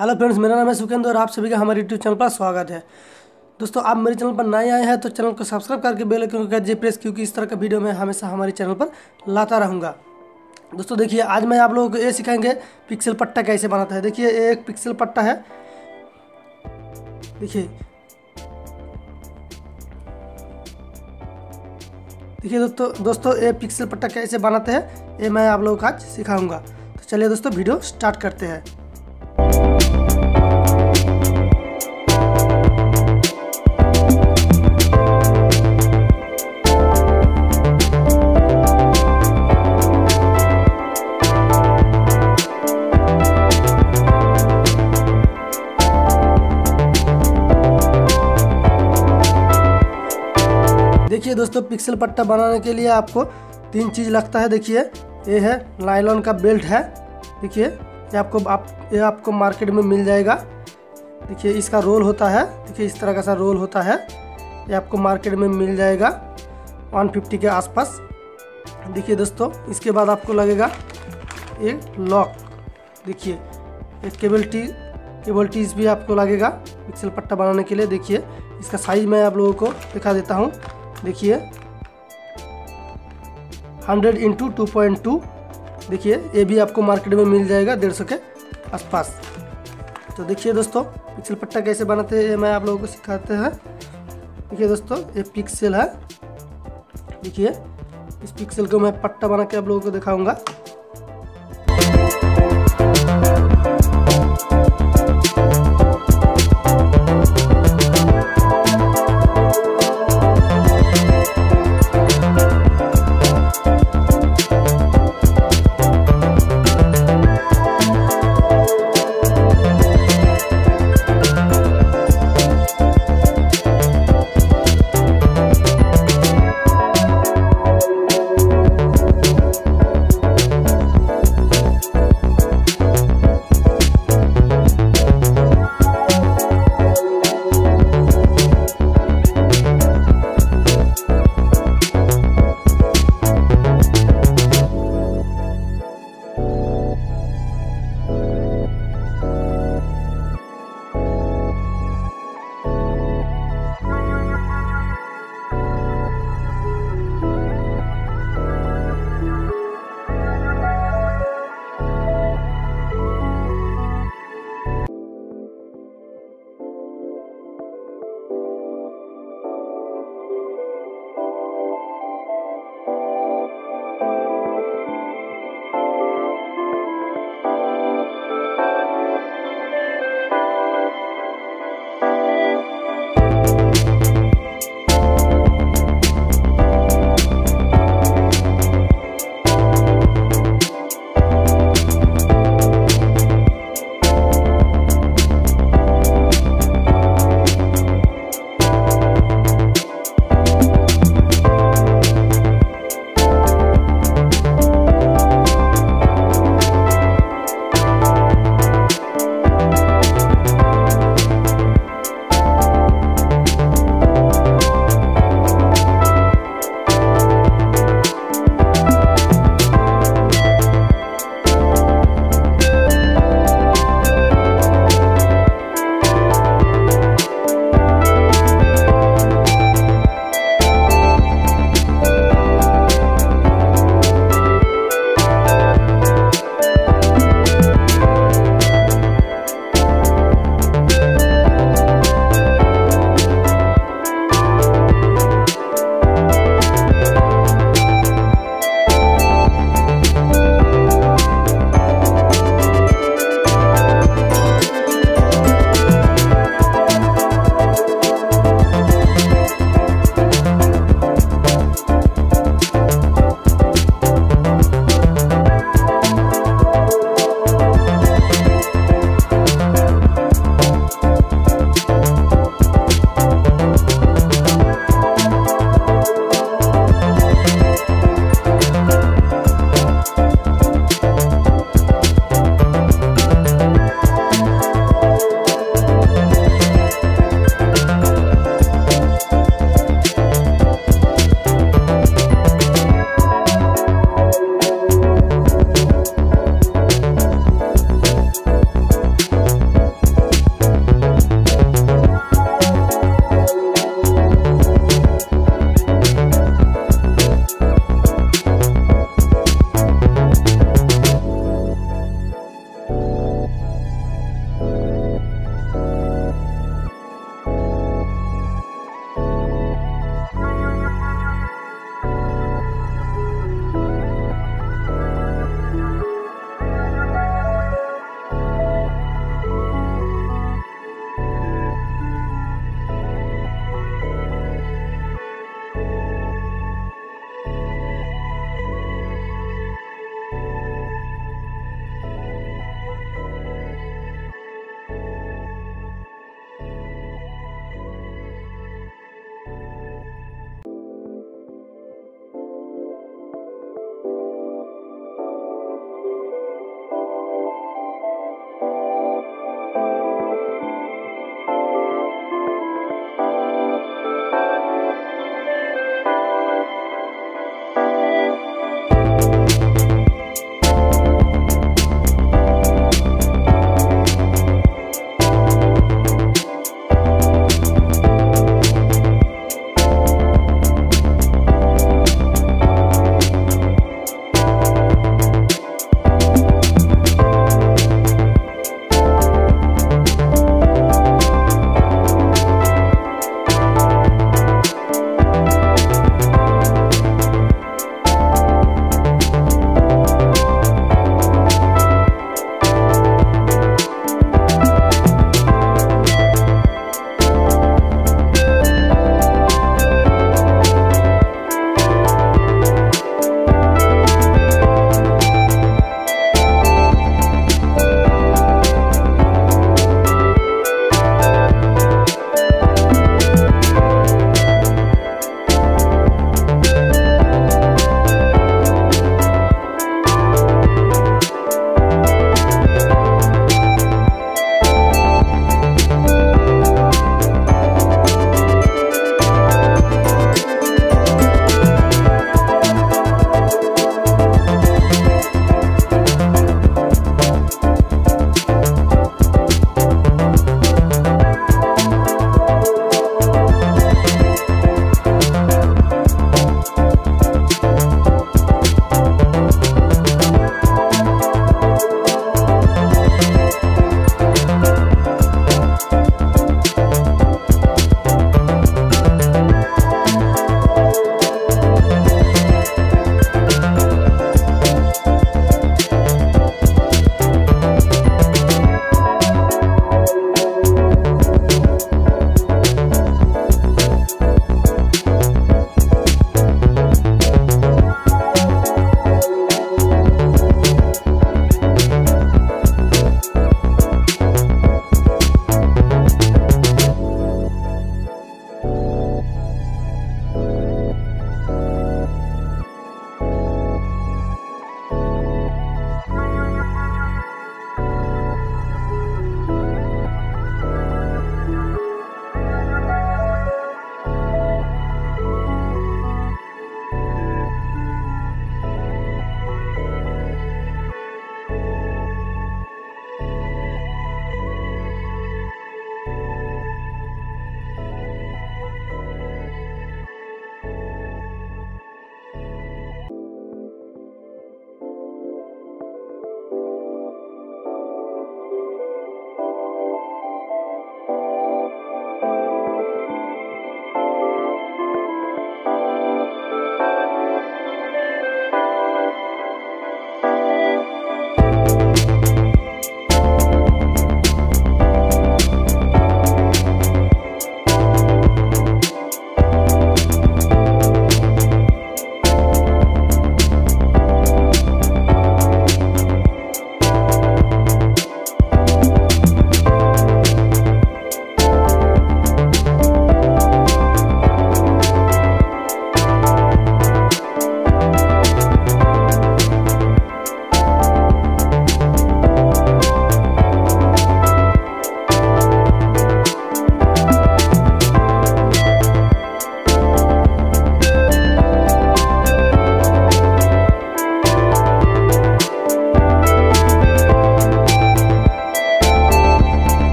Hello friends, मेरा नाम है सुखेंद्र और आप सभी का हमारे YouTube चैनल पर स्वागत है। दोस्तों, आप मेरे चैनल पर नए आए हैं तो चैनल को सब्सक्राइब करके बेल आइकन को दबाइए प्रेस, क्योंकि इस तरह का वीडियो मैं हमेशा हमारे चैनल पर लाता रहूँगा। दोस्तों देखिए, आज मैं आप लोगों को ये सिखाएंगे पिक्सल पट्टा कैसे बनाता है। देखिए, एक पिक्सल पट्टा है। देखिए दोस्तों ये पिक्सल पट्टा कैसे बनाते हैं ये मैं आप लोगों को आज सिखाऊंगा। तो चलिए दोस्तों, वीडियो स्टार्ट करते हैं। देखिए दोस्तों, पिक्सल पट्टा बनाने के लिए आपको तीन चीज़ लगता है। देखिए, ये है नायलॉन का बेल्ट है। देखिए ये आपको मार्केट में मिल जाएगा। देखिए इसका रोल होता है। देखिए इस तरह का सा रोल होता है, ये आपको मार्केट में मिल जाएगा 150 के आसपास। देखिए दोस्तों, इसके बाद आपको लगेगा एक लॉक। देखिए एक केबल टीज भी आपको लगेगा पिक्सल पट्टा बनाने के लिए। देखिए इसका साइज़ मैं आप लोगों को दिखा देता हूँ। देखिए 100 × 2.2। देखिए ये भी आपको मार्केट में मिल जाएगा 150 के आसपास। तो देखिए दोस्तों, पिक्सल पट्टा कैसे बनाते हैं ये मैं आप लोगों को सिखाते हैं। देखिए दोस्तों, ये पिक्सल है। देखिए इस पिक्सल को मैं पट्टा बना के आप लोगों को दिखाऊंगा।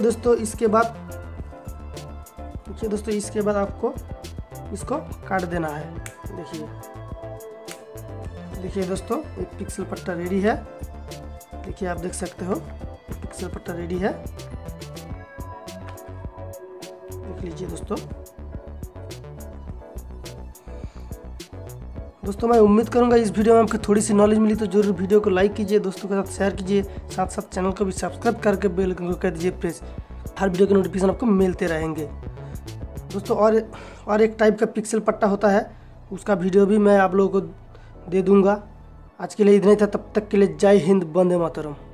देखिए दोस्तों इसके बाद आपको इसको काट देना है। देखिए दोस्तों एक पिक्सल पट्टा रेडी है। देखिए आप देख सकते हो पिक्सल पट्टा रेडी है, देख लीजिए दोस्तों मैं उम्मीद करूंगा इस वीडियो में आपको थोड़ी सी नॉलेज मिली, तो जरूर वीडियो को लाइक कीजिए, दोस्तों के साथ शेयर कीजिए, साथ चैनल को भी सब्सक्राइब करके बेल आइकन को कर दीजिए प्रेस। हर वीडियो के नोटिफिकेशन आपको मिलते रहेंगे दोस्तों। और एक टाइप का पिक्सल पट्टा होता है, उसका वीडियो भी मैं आप लोगों को दे दूँगा। आज के लिए इतना ही था, तब तक के लिए जय हिंद, वंदे मातरम।